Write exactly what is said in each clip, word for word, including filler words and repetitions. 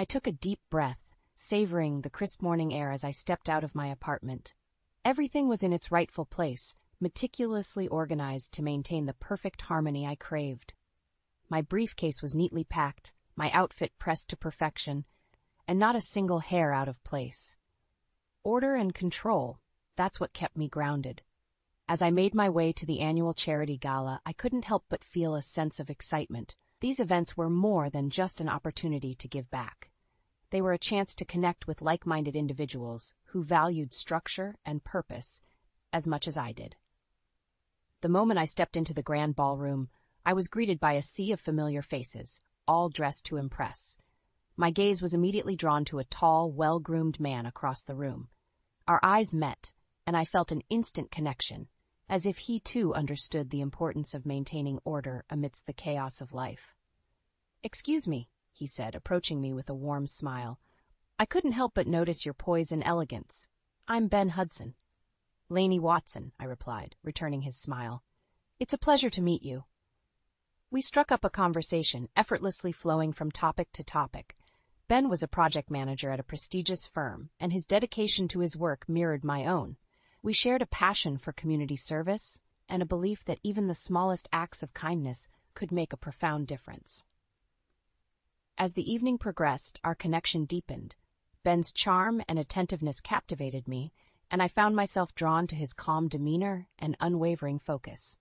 I took a deep breath, savoring the crisp morning air as I stepped out of my apartment. Everything was in its rightful place, meticulously organized to maintain the perfect harmony I craved. My briefcase was neatly packed, my outfit pressed to perfection, and not a single hair out of place. Order and control, that's what kept me grounded. As I made my way to the annual charity gala, I couldn't help but feel a sense of excitement. These events were more than just an opportunity to give back. They were a chance to connect with like-minded individuals who valued structure and purpose as much as I did. The moment I stepped into the grand ballroom, I was greeted by a sea of familiar faces, all dressed to impress. My gaze was immediately drawn to a tall, well-groomed man across the room. Our eyes met, and I felt an instant connection, as if he too understood the importance of maintaining order amidst the chaos of life. "Excuse me," he said, approaching me with a warm smile. "I couldn't help but notice your poise and elegance. I'm Ben Hudson." "Lainey Watson," I replied, returning his smile. "It's a pleasure to meet you." We struck up a conversation, effortlessly flowing from topic to topic. Ben was a project manager at a prestigious firm, and his dedication to his work mirrored my own. We shared a passion for community service and a belief that even the smallest acts of kindness could make a profound difference. As the evening progressed, our connection deepened. Ben's charm and attentiveness captivated me, and I found myself drawn to his calm demeanor and unwavering focus.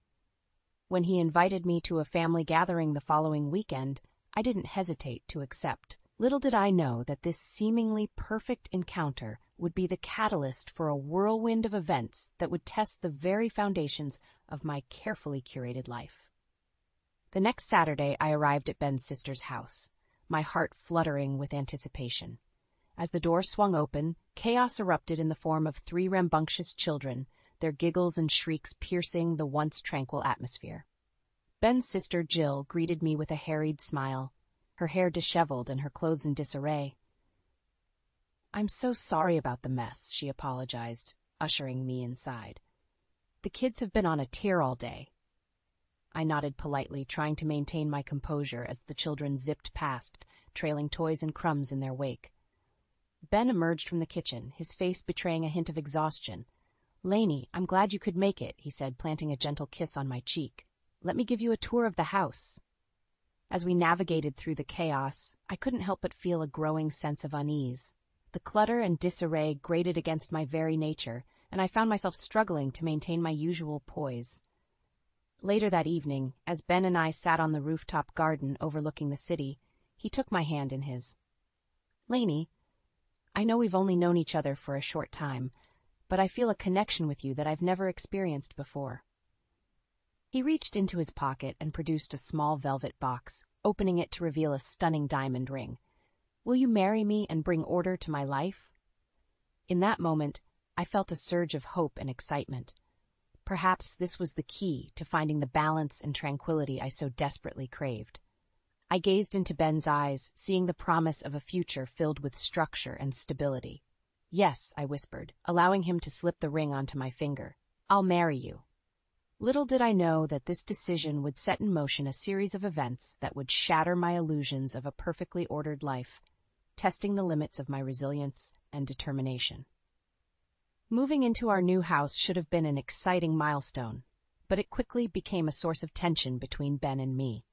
When he invited me to a family gathering the following weekend, I didn't hesitate to accept. Little did I know that this seemingly perfect encounter would be the catalyst for a whirlwind of events that would test the very foundations of my carefully curated life. The next Saturday, I arrived at Ben's sister's house, my heart fluttering with anticipation. As the door swung open, chaos erupted in the form of three rambunctious children, their giggles and shrieks piercing the once tranquil atmosphere. Ben's sister Jill greeted me with a harried smile, her hair disheveled and her clothes in disarray. "I'm so sorry about the mess," she apologized, ushering me inside. "The kids have been on a tear all day." I nodded politely, trying to maintain my composure as the children zipped past, trailing toys and crumbs in their wake. Ben emerged from the kitchen, his face betraying a hint of exhaustion. "Lainey, I'm glad you could make it," he said, planting a gentle kiss on my cheek. "Let me give you a tour of the house." As we navigated through the chaos, I couldn't help but feel a growing sense of unease. The clutter and disarray grated against my very nature, and I found myself struggling to maintain my usual poise. Later that evening, as Ben and I sat on the rooftop garden overlooking the city, he took my hand in his. "Lainey, I know we've only known each other for a short time, but I feel a connection with you that I've never experienced before." He reached into his pocket and produced a small velvet box, opening it to reveal a stunning diamond ring. "Will you marry me and bring order to my life?" In that moment, I felt a surge of hope and excitement. Perhaps this was the key to finding the balance and tranquility I so desperately craved. I gazed into Ben's eyes, seeing the promise of a future filled with structure and stability. "Yes," I whispered, allowing him to slip the ring onto my finger. "I'll marry you." Little did I know that this decision would set in motion a series of events that would shatter my illusions of a perfectly ordered life, testing the limits of my resilience and determination. Moving into our new house should have been an exciting milestone, but it quickly became a source of tension between Ben and me.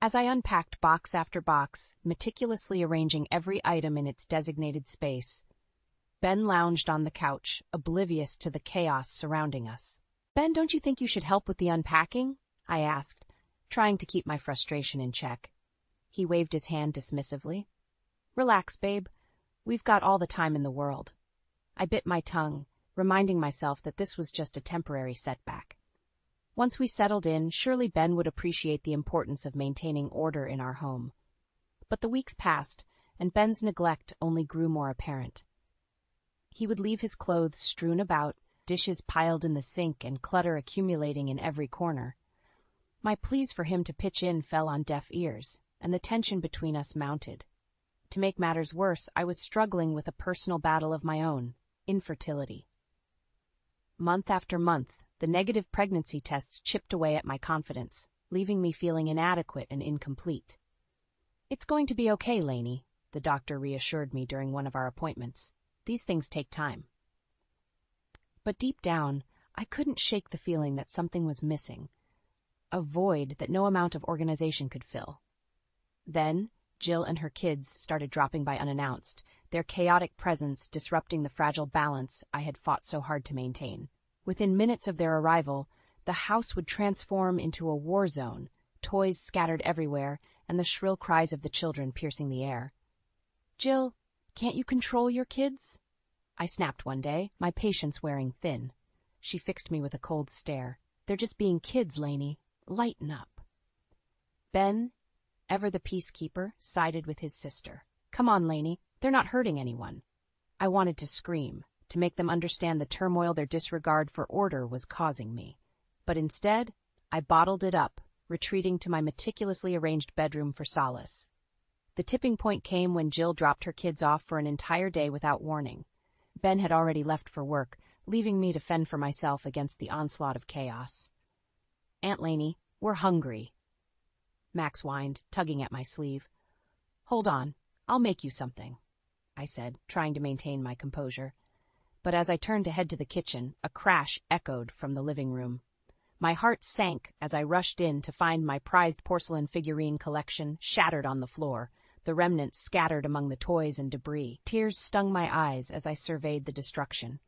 As I unpacked box after box, meticulously arranging every item in its designated space, Ben lounged on the couch, oblivious to the chaos surrounding us. "Ben, don't you think you should help with the unpacking?" I asked, trying to keep my frustration in check. He waved his hand dismissively. "Relax, babe. We've got all the time in the world." I bit my tongue, reminding myself that this was just a temporary setback. Once we settled in, surely Ben would appreciate the importance of maintaining order in our home. But the weeks passed, and Ben's neglect only grew more apparent. He would leave his clothes strewn about, dishes piled in the sink, and clutter accumulating in every corner. My pleas for him to pitch in fell on deaf ears, and the tension between us mounted. To make matters worse, I was struggling with a personal battle of my own: infertility. Month after month, the negative pregnancy tests chipped away at my confidence, leaving me feeling inadequate and incomplete. "It's going to be okay, Lainey," the doctor reassured me during one of our appointments. These things take time. But deep down, I couldn't shake the feeling that something was missing, a void that no amount of organization could fill. Then, Jill and her kids started dropping by unannounced, their chaotic presence disrupting the fragile balance I had fought so hard to maintain. Within minutes of their arrival, the house would transform into a war zone, toys scattered everywhere, and the shrill cries of the children piercing the air. "Jill, can't you control your kids?" I snapped one day, my patience wearing thin. She fixed me with a cold stare. "They're just being kids, Lainey. Lighten up." Ben, ever the peacekeeper, sided with his sister. "Come on, Lainey. They're not hurting anyone." I wanted to scream, to make them understand the turmoil their disregard for order was causing me. But instead, I bottled it up, retreating to my meticulously arranged bedroom for solace. The tipping point came when Jill dropped her kids off for an entire day without warning. Ben had already left for work, leaving me to fend for myself against the onslaught of chaos. "Aunt Lainey, we're hungry," Max whined, tugging at my sleeve. "Hold on, I'll make you something," I said, trying to maintain my composure. But as I turned to head to the kitchen, a crash echoed from the living room. My heart sank as I rushed in to find my prized porcelain figurine collection shattered on the floor, the remnants scattered among the toys and debris. Tears stung my eyes as I surveyed the destruction.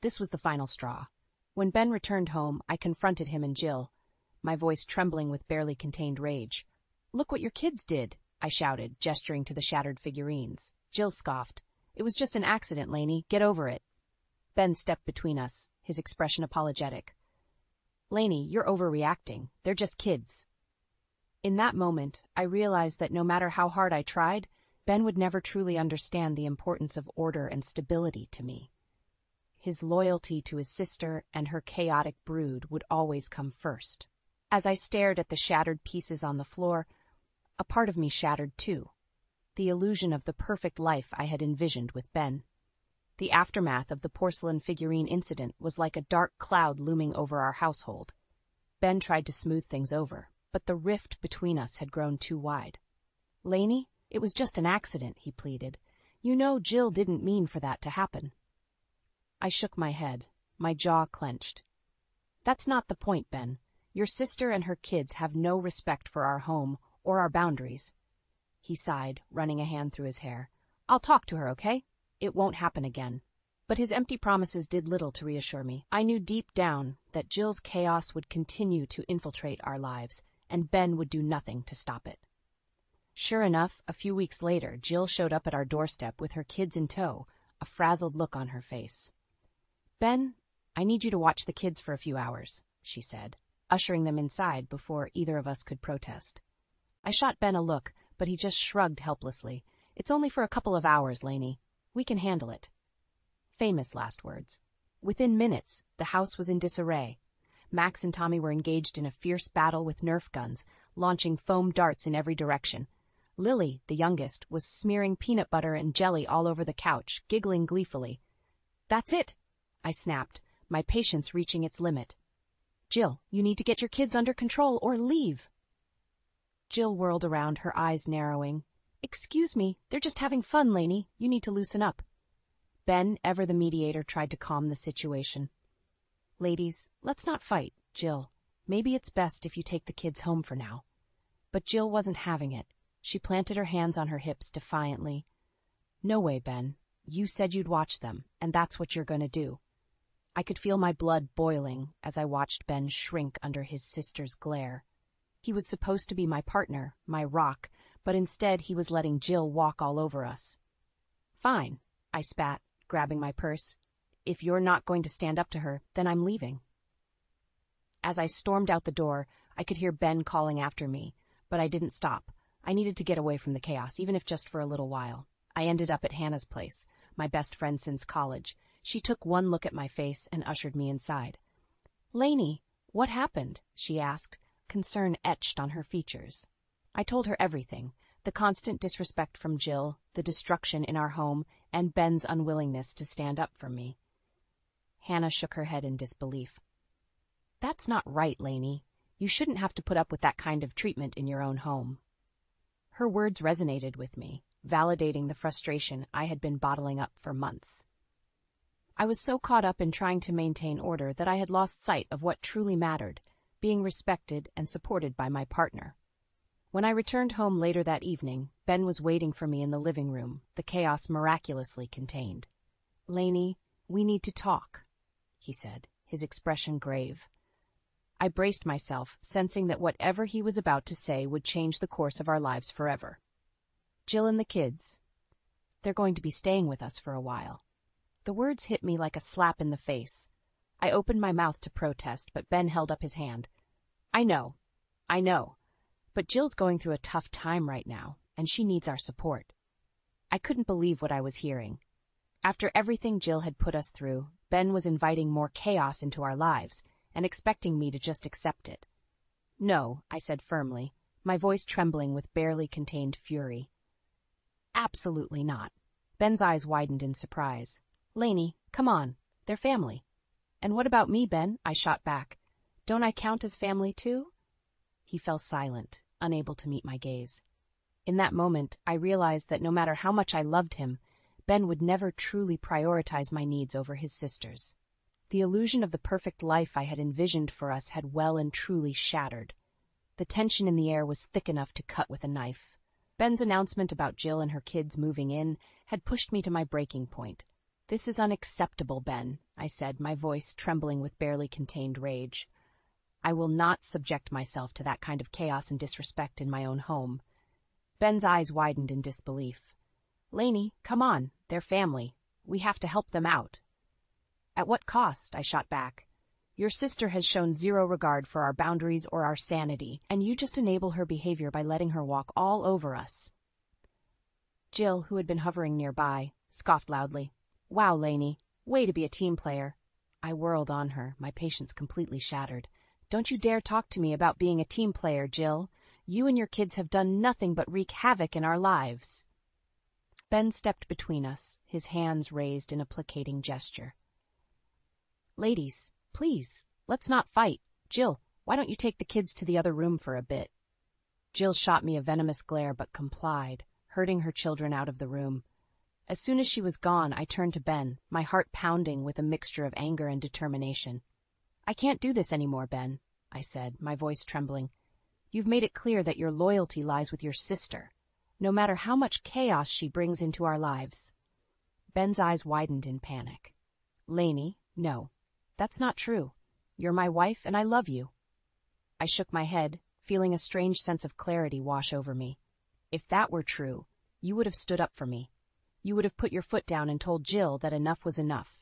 This was the final straw. When Ben returned home, I confronted him and Jill, my voice trembling with barely contained rage. "Look what your kids did," I shouted, gesturing to the shattered figurines. Jill scoffed. "It was just an accident, Lainey. Get over it." Ben stepped between us, his expression apologetic. "Lainey, you're overreacting. They're just kids." In that moment, I realized that no matter how hard I tried, Ben would never truly understand the importance of order and stability to me. His loyalty to his sister and her chaotic brood would always come first. As I stared at the shattered pieces on the floor, a part of me shattered too, the illusion of the perfect life I had envisioned with Ben. The aftermath of the porcelain figurine incident was like a dark cloud looming over our household. Ben tried to smooth things over, but the rift between us had grown too wide. "Lainey, it was just an accident," he pleaded. "You know Jill didn't mean for that to happen." I shook my head, my jaw clenched. "That's not the point, Ben. Your sister and her kids have no respect for our home or our boundaries." He sighed, running a hand through his hair. "I'll talk to her, okay? It won't happen again." But his empty promises did little to reassure me. I knew deep down that Jill's chaos would continue to infiltrate our lives, and Ben would do nothing to stop it. Sure enough, a few weeks later, Jill showed up at our doorstep with her kids in tow, a frazzled look on her face. "Ben, I need you to watch the kids for a few hours," she said, ushering them inside before either of us could protest. I shot Ben a look, but he just shrugged helplessly. "It's only for a couple of hours, Lainey. We can handle it." Famous last words. Within minutes, the house was in disarray. Max and Tommy were engaged in a fierce battle with Nerf guns, launching foam darts in every direction. Lily, the youngest, was smearing peanut butter and jelly all over the couch, giggling gleefully. "That's it," I snapped, my patience reaching its limit. "Jill, you need to get your kids under control or leave." Jill whirled around, her eyes narrowing. "Excuse me, they're just having fun, Lainey. You need to loosen up." Ben, ever the mediator, tried to calm the situation. "Ladies, let's not fight, Jill. Maybe it's best if you take the kids home for now." But Jill wasn't having it. She planted her hands on her hips defiantly. "No way, Ben. You said you'd watch them, and that's what you're going to do." I could feel my blood boiling as I watched Ben shrink under his sister's glare. He was supposed to be my partner, my rock, but instead he was letting Jill walk all over us. "Fine," I spat, grabbing my purse. "If you're not going to stand up to her, then I'm leaving." As I stormed out the door, I could hear Ben calling after me, but I didn't stop. I needed to get away from the chaos, even if just for a little while. I ended up at Hannah's place, my best friend since college. She took one look at my face and ushered me inside. "Lainey, what happened?" she asked, concern etched on her features. I told her everything, the constant disrespect from Jill, the destruction in our home, and Ben's unwillingness to stand up for me. Hannah shook her head in disbelief. "That's not right, Lainey. You shouldn't have to put up with that kind of treatment in your own home." Her words resonated with me, validating the frustration I had been bottling up for months. I was so caught up in trying to maintain order that I had lost sight of what truly mattered, being respected and supported by my partner. When I returned home later that evening, Ben was waiting for me in the living room, the chaos miraculously contained. "Lainey, we need to talk," he said, his expression grave. I braced myself, sensing that whatever he was about to say would change the course of our lives forever. "Jill and the kids. They're going to be staying with us for a while." The words hit me like a slap in the face. I opened my mouth to protest, but Ben held up his hand. "I know, I know, but Jill's going through a tough time right now, and she needs our support." I couldn't believe what I was hearing. After everything Jill had put us through, Ben was inviting more chaos into our lives and expecting me to just accept it. "No," I said firmly, my voice trembling with barely contained fury. "Absolutely not." Ben's eyes widened in surprise. "Lainey, come on, they're family." "And what about me, Ben?" I shot back. "Don't I count as family too?" He fell silent, unable to meet my gaze. In that moment, I realized that no matter how much I loved him, Ben would never truly prioritize my needs over his sister's. The illusion of the perfect life I had envisioned for us had well and truly shattered. The tension in the air was thick enough to cut with a knife. Ben's announcement about Jill and her kids moving in had pushed me to my breaking point. "This is unacceptable, Ben," I said, my voice trembling with barely contained rage. "I will not subject myself to that kind of chaos and disrespect in my own home." Ben's eyes widened in disbelief. "Lainey, come on, they're family. We have to help them out." "At what cost?" I shot back. "Your sister has shown zero regard for our boundaries or our sanity, and you just enable her behavior by letting her walk all over us." Jill, who had been hovering nearby, scoffed loudly. "Wow, Lainey, way to be a team player." I whirled on her, my patience completely shattered. "Don't you dare talk to me about being a team player, Jill. You and your kids have done nothing but wreak havoc in our lives." Ben stepped between us, his hands raised in a placating gesture. "Ladies, please, let's not fight. Jill, why don't you take the kids to the other room for a bit?" Jill shot me a venomous glare but complied, herding her children out of the room. As soon as she was gone, I turned to Ben, my heart pounding with a mixture of anger and determination. "I can't do this anymore, Ben," I said, my voice trembling. "You've made it clear that your loyalty lies with your sister, no matter how much chaos she brings into our lives." Ben's eyes widened in panic. "Lainey, no. That's not true. You're my wife and I love you." I shook my head, feeling a strange sense of clarity wash over me. If that were true, you would have stood up for me. You would have put your foot down and told Jill that enough was enough.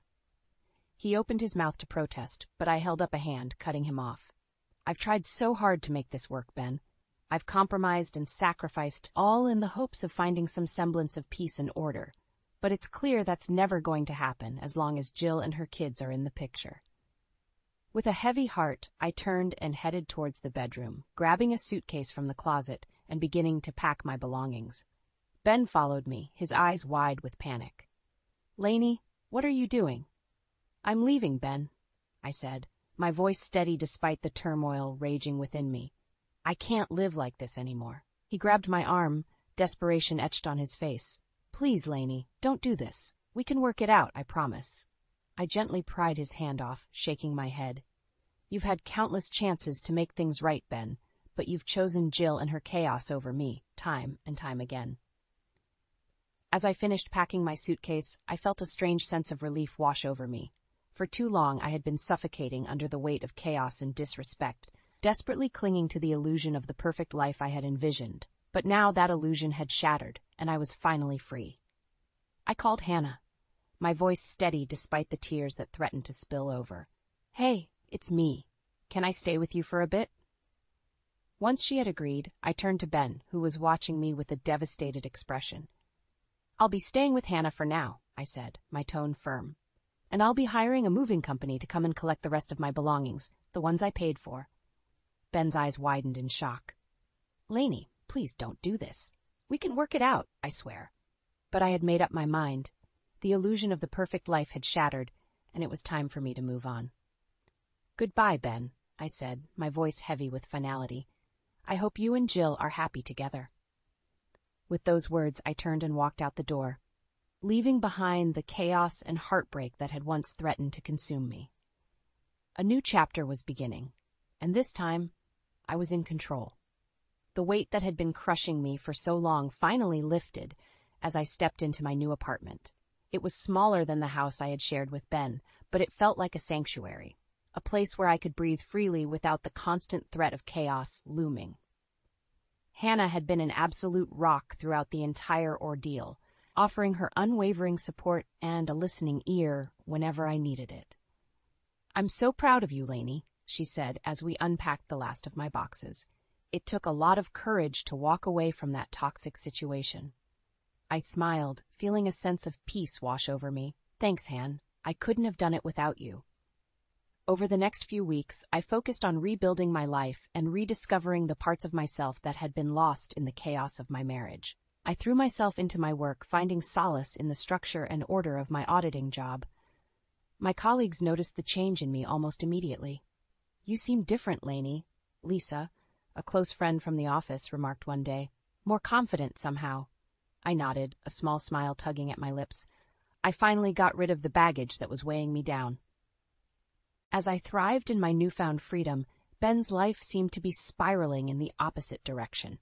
He opened his mouth to protest, but I held up a hand, cutting him off. "I've tried so hard to make this work, Ben. I've compromised and sacrificed, all in the hopes of finding some semblance of peace and order. But it's clear that's never going to happen as long as Jill and her kids are in the picture." With a heavy heart, I turned and headed towards the bedroom, grabbing a suitcase from the closet and beginning to pack my belongings. Ben followed me, his eyes wide with panic. "Lainey, what are you doing?" "I'm leaving, Ben," I said, my voice steady despite the turmoil raging within me. "I can't live like this anymore." He grabbed my arm, desperation etched on his face. "Please, Lainey, don't do this. We can work it out, I promise." I gently pried his hand off, shaking my head. "You've had countless chances to make things right, Ben, but you've chosen Jill and her chaos over me, time and time again." As I finished packing my suitcase, I felt a strange sense of relief wash over me. For too long I had been suffocating under the weight of chaos and disrespect, desperately clinging to the illusion of the perfect life I had envisioned. But now that illusion had shattered, and I was finally free. I called Hannah, my voice steady despite the tears that threatened to spill over. "Hey, it's me. Can I stay with you for a bit?" Once she had agreed, I turned to Ben, who was watching me with a devastated expression. "I'll be staying with Hannah for now," I said, my tone firm. "And I'll be hiring a moving company to come and collect the rest of my belongings, the ones I paid for." Ben's eyes widened in shock. "Lainey, please don't do this. We can work it out, I swear." But I had made up my mind. The illusion of the perfect life had shattered, and it was time for me to move on. "Goodbye, Ben," I said, my voice heavy with finality. "I hope you and Jill are happy together." With those words, I turned and walked out the door, leaving behind the chaos and heartbreak that had once threatened to consume me. A new chapter was beginning, and this time, I was in control. The weight that had been crushing me for so long finally lifted as I stepped into my new apartment. It was smaller than the house I had shared with Ben, but it felt like a sanctuary, a place where I could breathe freely without the constant threat of chaos looming. Hannah had been an absolute rock throughout the entire ordeal, offering her unwavering support and a listening ear whenever I needed it. "I'm so proud of you, Lainey," she said as we unpacked the last of my boxes. It took a lot of courage to walk away from that toxic situation. I smiled, feeling a sense of peace wash over me. "Thanks, Han. I couldn't have done it without you." Over the next few weeks, I focused on rebuilding my life and rediscovering the parts of myself that had been lost in the chaos of my marriage. I threw myself into my work, finding solace in the structure and order of my auditing job. My colleagues noticed the change in me almost immediately. "You seem different, Lainey," Lisa, a close friend from the office, remarked one day. "More confident somehow." I nodded, a small smile tugging at my lips. I finally got rid of the baggage that was weighing me down. As I thrived in my newfound freedom, Ben's life seemed to be spiraling in the opposite direction.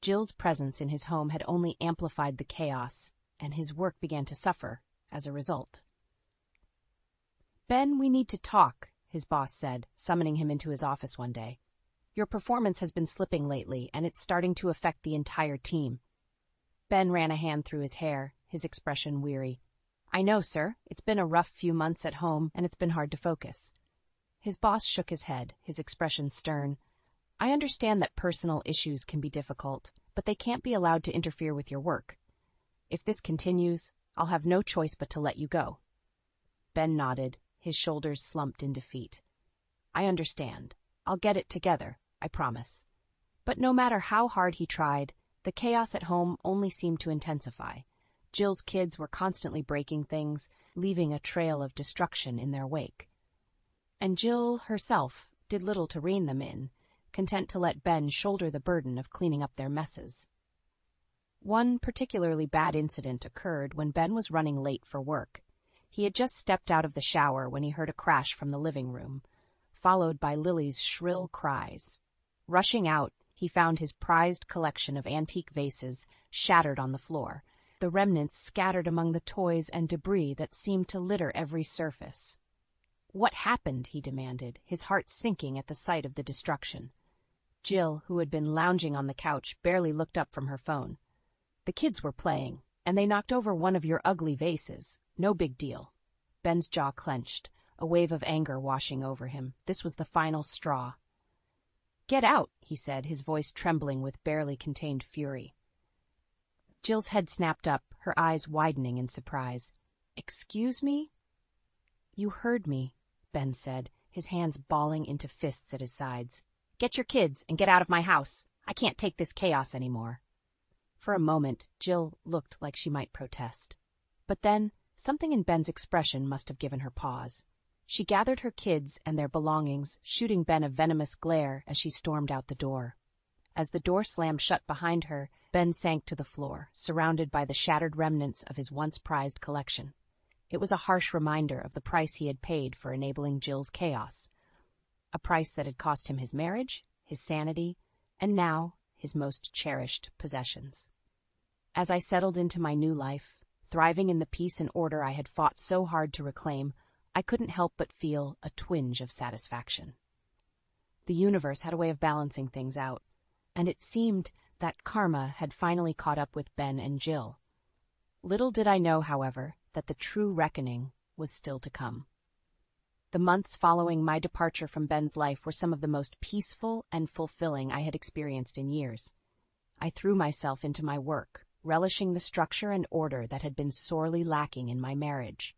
Jill's presence in his home had only amplified the chaos, and his work began to suffer as a result. "Ben, we need to talk," his boss said, summoning him into his office one day. "Your performance has been slipping lately, and it's starting to affect the entire team." Ben ran a hand through his hair, his expression weary. "I know, sir. It's been a rough few months at home, and it's been hard to focus." His boss shook his head, his expression stern. "I understand that personal issues can be difficult, but they can't be allowed to interfere with your work. If this continues, I'll have no choice but to let you go." Ben nodded, his shoulders slumped in defeat. "I understand. I'll get it together, I promise." But no matter how hard he tried, the chaos at home only seemed to intensify. Jill's kids were constantly breaking things, leaving a trail of destruction in their wake. And Jill herself did little to rein them in, content to let Ben shoulder the burden of cleaning up their messes. One particularly bad incident occurred when Ben was running late for work. He had just stepped out of the shower when he heard a crash from the living room, followed by Lily's shrill cries. Rushing out, he found his prized collection of antique vases shattered on the floor, the remnants scattered among the toys and debris that seemed to litter every surface. "What happened?" he demanded, his heart sinking at the sight of the destruction. Jill, who had been lounging on the couch, barely looked up from her phone. "The kids were playing, and they knocked over one of your ugly vases. No big deal." Ben's jaw clenched, a wave of anger washing over him. This was the final straw. "Get out," he said, his voice trembling with barely contained fury. Jill's head snapped up, her eyes widening in surprise. "Excuse me?" "You heard me," Ben said, his hands balling into fists at his sides. "Get your kids and get out of my house. I can't take this chaos anymore." For a moment, Jill looked like she might protest. But then, something in Ben's expression must have given her pause. She gathered her kids and their belongings, shooting Ben a venomous glare as she stormed out the door. As the door slammed shut behind her, Ben sank to the floor, surrounded by the shattered remnants of his once-prized collection. It was a harsh reminder of the price he had paid for enabling Jill's chaos, a price that had cost him his marriage, his sanity, and now his most cherished possessions. As I settled into my new life, thriving in the peace and order I had fought so hard to reclaim, I couldn't help but feel a twinge of satisfaction. The universe had a way of balancing things out, and it seemed that karma had finally caught up with Ben and Jill. Little did I know, however, that the true reckoning was still to come. The months following my departure from Ben's life were some of the most peaceful and fulfilling I had experienced in years. I threw myself into my work, relishing the structure and order that had been sorely lacking in my marriage.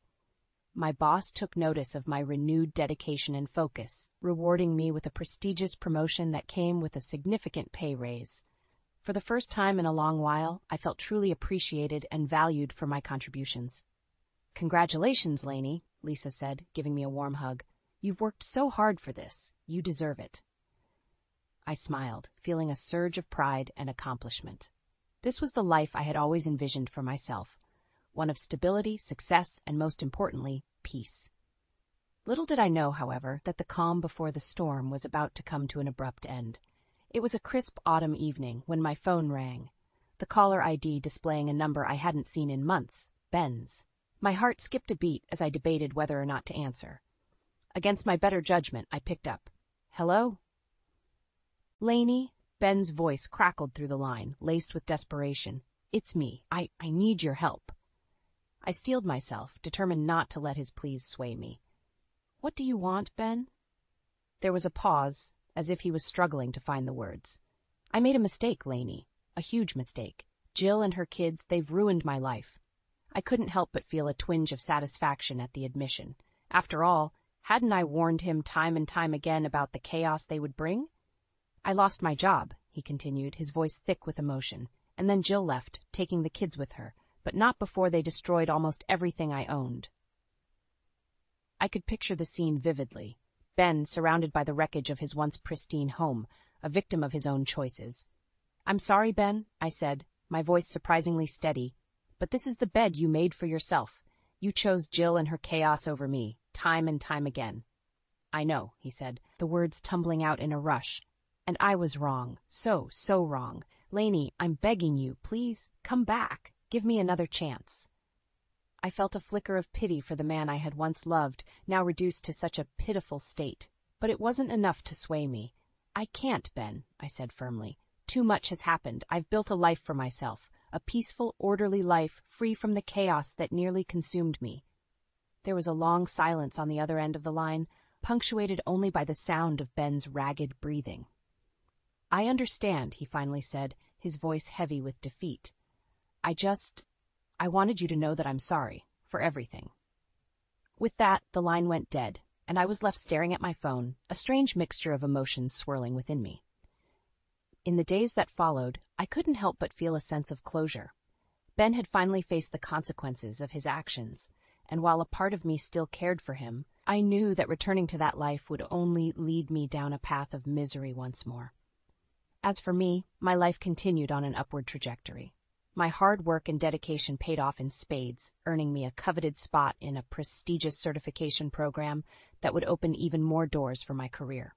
My boss took notice of my renewed dedication and focus, rewarding me with a prestigious promotion that came with a significant pay raise. For the first time in a long while, I felt truly appreciated and valued for my contributions. "Congratulations, Lainey," Lisa said, giving me a warm hug. "You've worked so hard for this. You deserve it." I smiled, feeling a surge of pride and accomplishment. This was the life I had always envisioned for myself, one of stability, success, and most importantly, peace. Little did I know, however, that the calm before the storm was about to come to an abrupt end. It was a crisp autumn evening when my phone rang, the caller I D displaying a number I hadn't seen in months, Ben's. My heart skipped a beat as I debated whether or not to answer. Against my better judgment, I picked up. "Hello?" "Lainey?" Ben's voice crackled through the line, laced with desperation. "It's me. I, I need your help." I steeled myself, determined not to let his pleas sway me. "What do you want, Ben?" There was a pause, as if he was struggling to find the words. "I made a mistake, Lainey. A huge mistake. Jill and her kids, they've ruined my life." I couldn't help but feel a twinge of satisfaction at the admission. After all, hadn't I warned him time and time again about the chaos they would bring? "I lost my job," he continued, his voice thick with emotion, "and then Jill left, taking the kids with her, but not before they destroyed almost everything I owned." I could picture the scene vividly, Ben surrounded by the wreckage of his once pristine home, a victim of his own choices. "I'm sorry, Ben," I said, my voice surprisingly steady, "but this is the bed you made for yourself. You chose Jill and her chaos over me, time and time again." "I know," he said, the words tumbling out in a rush. "And I was wrong, so, so wrong. Lainey, I'm begging you, please, come back. Give me another chance." I felt a flicker of pity for the man I had once loved, now reduced to such a pitiful state. But it wasn't enough to sway me. "I can't, Ben," I said firmly. "Too much has happened. I've built a life for myself, a peaceful, orderly life, free from the chaos that nearly consumed me." There was a long silence on the other end of the line, punctuated only by the sound of Ben's ragged breathing. "I understand," he finally said, his voice heavy with defeat. "I just... I wanted you to know that I'm sorry. For everything." With that, the line went dead, and I was left staring at my phone, a strange mixture of emotions swirling within me. In the days that followed, I couldn't help but feel a sense of closure. Ben had finally faced the consequences of his actions, and while a part of me still cared for him, I knew that returning to that life would only lead me down a path of misery once more. As for me, my life continued on an upward trajectory. My hard work and dedication paid off in spades, earning me a coveted spot in a prestigious certification program that would open even more doors for my career.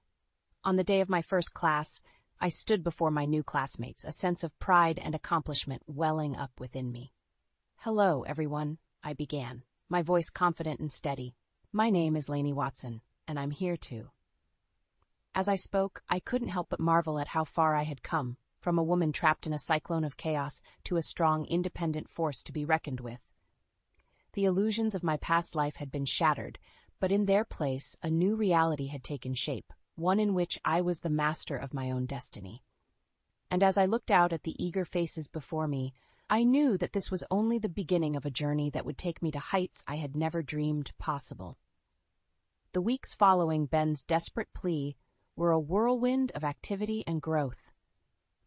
On the day of my first class, I stood before my new classmates, a sense of pride and accomplishment welling up within me. "Hello, everyone," I began, my voice confident and steady. "My name is Lainey Watson, and I'm here to..." As I spoke, I couldn't help but marvel at how far I had come, from a woman trapped in a cyclone of chaos to a strong, independent force to be reckoned with. The illusions of my past life had been shattered, but in their place, a new reality had taken shape, one in which I was the master of my own destiny. And as I looked out at the eager faces before me, I knew that this was only the beginning of a journey that would take me to heights I had never dreamed possible. The weeks following Ben's desperate plea were a whirlwind of activity and growth.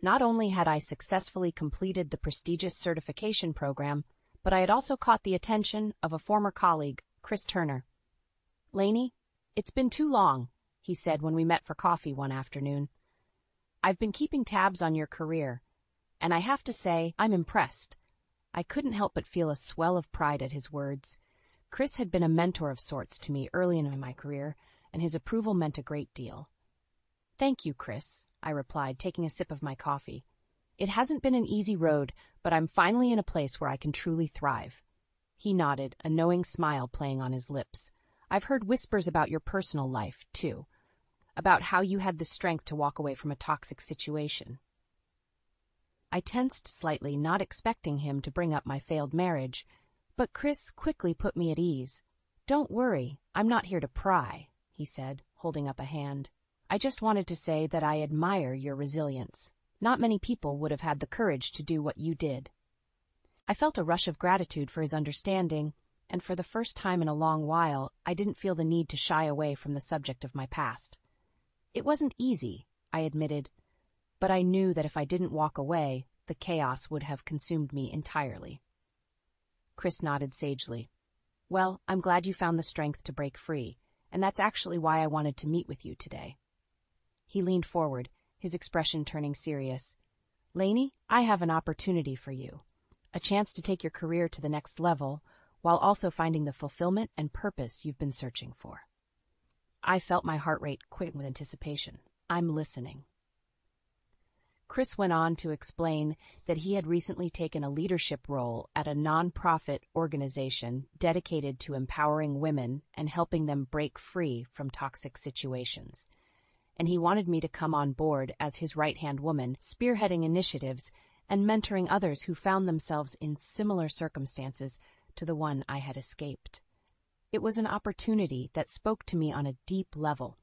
Not only had I successfully completed the prestigious certification program, but I had also caught the attention of a former colleague, Chris Turner. "Lainey, it's been too long," he said when we met for coffee one afternoon. "I've been keeping tabs on your career, and I have to say, I'm impressed." I couldn't help but feel a swell of pride at his words. Chris had been a mentor of sorts to me early in my career, and his approval meant a great deal. "Thank you, Chris," I replied, taking a sip of my coffee. "It hasn't been an easy road, but I'm finally in a place where I can truly thrive." He nodded, a knowing smile playing on his lips. "I've heard whispers about your personal life, too, about how you had the strength to walk away from a toxic situation." I tensed slightly, not expecting him to bring up my failed marriage, but Chris quickly put me at ease. "Don't worry, I'm not here to pry," he said, holding up a hand. "I just wanted to say that I admire your resilience. Not many people would have had the courage to do what you did." I felt a rush of gratitude for his understanding, and for the first time in a long while, I didn't feel the need to shy away from the subject of my past. "It wasn't easy," I admitted, "but I knew that if I didn't walk away, the chaos would have consumed me entirely." Chris nodded sagely. "Well, I'm glad you found the strength to break free, and that's actually why I wanted to meet with you today." He leaned forward, his expression turning serious. Lainey, I have an opportunity for you, a chance to take your career to the next level while also finding the fulfillment and purpose you've been searching for. I felt my heart rate quicken with anticipation. I'm listening. Chris went on to explain that he had recently taken a leadership role at a nonprofit organization dedicated to empowering women and helping them break free from toxic situations. And he wanted me to come on board as his right-hand woman, spearheading initiatives and mentoring others who found themselves in similar circumstances to the one I had escaped. It was an opportunity that spoke to me on a deep level.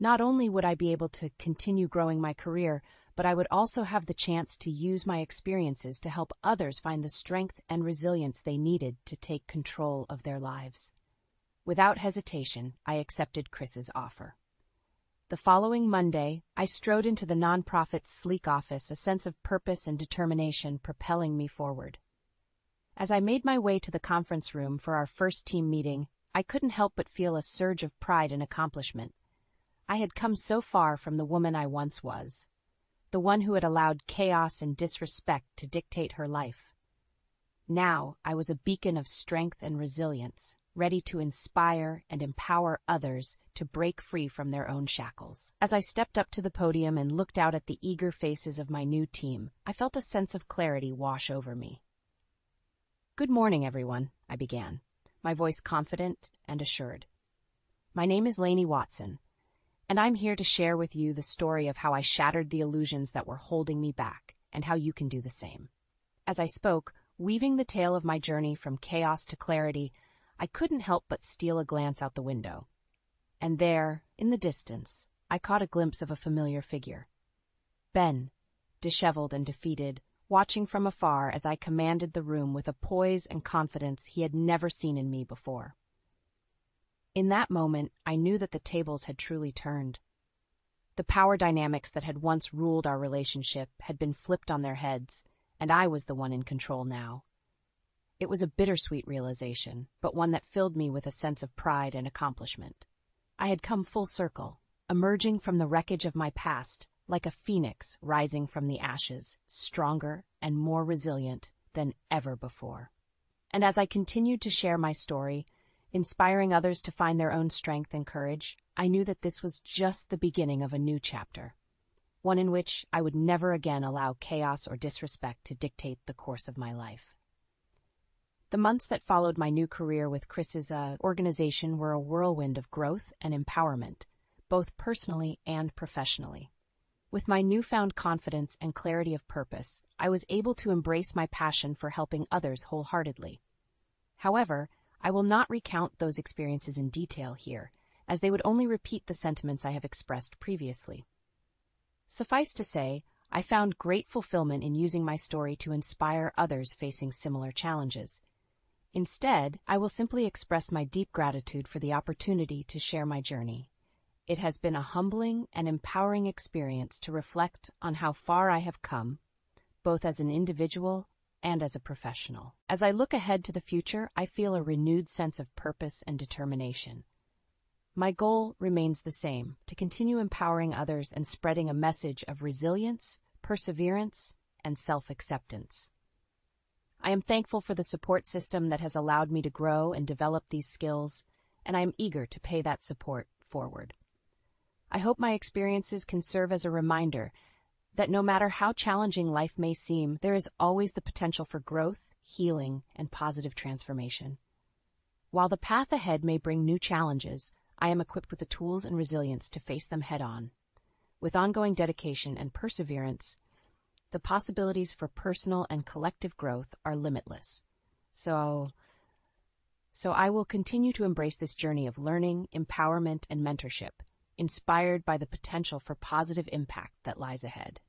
Not only would I be able to continue growing my career, but I would also have the chance to use my experiences to help others find the strength and resilience they needed to take control of their lives. Without hesitation, I accepted Chris's offer. The following Monday, I strode into the nonprofit's sleek office, a sense of purpose and determination propelling me forward. As I made my way to the conference room for our first team meeting, I couldn't help but feel a surge of pride and accomplishment. I had come so far from the woman I once was, the one who had allowed chaos and disrespect to dictate her life. Now I was a beacon of strength and resilience, ready to inspire and empower others to break free from their own shackles. As I stepped up to the podium and looked out at the eager faces of my new team, I felt a sense of clarity wash over me. "Good morning, everyone," I began, my voice confident and assured. "My name is Lainey Watson, and I'm here to share with you the story of how I shattered the illusions that were holding me back and how you can do the same." As I spoke, weaving the tale of my journey from chaos to clarity, I couldn't help but steal a glance out the window. And there, in the distance, I caught a glimpse of a familiar figure. Ben, disheveled and defeated, watching from afar as I commanded the room with a poise and confidence he had never seen in me before. In that moment, I knew that the tables had truly turned. The power dynamics that had once ruled our relationship had been flipped on their heads, and I was the one in control now. It was a bittersweet realization, but one that filled me with a sense of pride and accomplishment. I had come full circle, emerging from the wreckage of my past, like a phoenix rising from the ashes, stronger and more resilient than ever before. And as I continued to share my story, inspiring others to find their own strength and courage, I knew that this was just the beginning of a new chapter, one in which I would never again allow chaos or disrespect to dictate the course of my life. The months that followed my new career with Chris's uh, organization were a whirlwind of growth and empowerment, both personally and professionally. With my newfound confidence and clarity of purpose, I was able to embrace my passion for helping others wholeheartedly. However, I will not recount those experiences in detail here, as they would only repeat the sentiments I have expressed previously. Suffice to say, I found great fulfillment in using my story to inspire others facing similar challenges. Instead, I will simply express my deep gratitude for the opportunity to share my journey. It has been a humbling and empowering experience to reflect on how far I have come, both as an individual and as a professional. As I look ahead to the future, I feel a renewed sense of purpose and determination. My goal remains the same: to continue empowering others and spreading a message of resilience, perseverance, and self-acceptance. I am thankful for the support system that has allowed me to grow and develop these skills, and I am eager to pay that support forward. I hope my experiences can serve as a reminder that no matter how challenging life may seem, there is always the potential for growth, healing, and positive transformation. While the path ahead may bring new challenges, I am equipped with the tools and resilience to face them head-on. With ongoing dedication and perseverance, the possibilities for personal and collective growth are limitless. So, so I will continue to embrace this journey of learning, empowerment, and mentorship, inspired by the potential for positive impact that lies ahead.